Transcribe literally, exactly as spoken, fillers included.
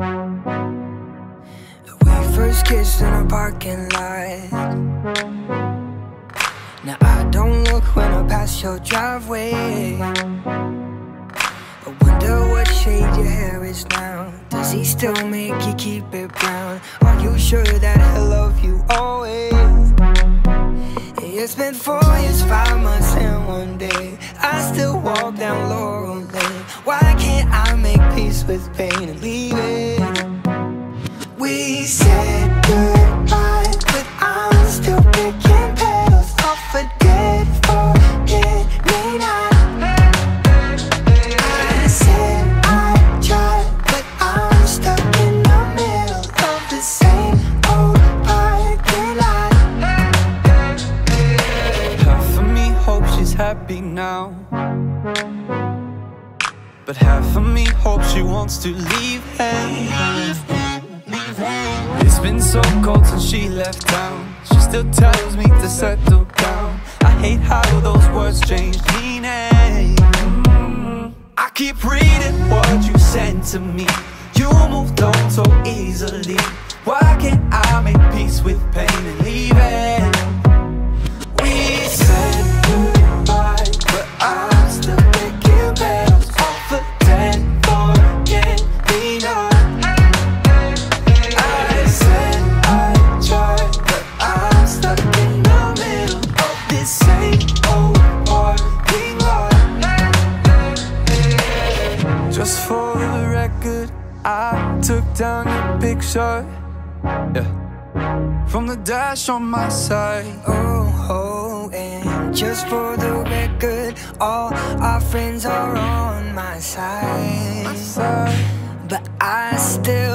We first kissed in a parking lot. Now I don't look when I pass your driveway. I wonder what shade your hair is now. Does he still make you keep it brown? Are you sure that he'll love you always? It's been four years, five months and one day. I still walk down Laurel Lane. Why can't I make peace with pain and leave it? We said goodbye, but I'm still picking petals off a dead forget me not. I said I tried, but I'm stuck in the middle of the same old parking lot. Half of me hopes she's happy now, but half of me hopes she wants to leave him. It's been so cold since she left town. She still tells me to settle down. I hate how those words change meaning. I keep reading what you sent to me. You moved on so easily. Why can't I make peace with pain and leave it? We said goodbye, but I'm still picking petals off a dead forget me not. Just for the record, I took down your picture, yeah, from the dash on my side. Oh, oh, and just for the record, all our friends are on my side, my side. But I still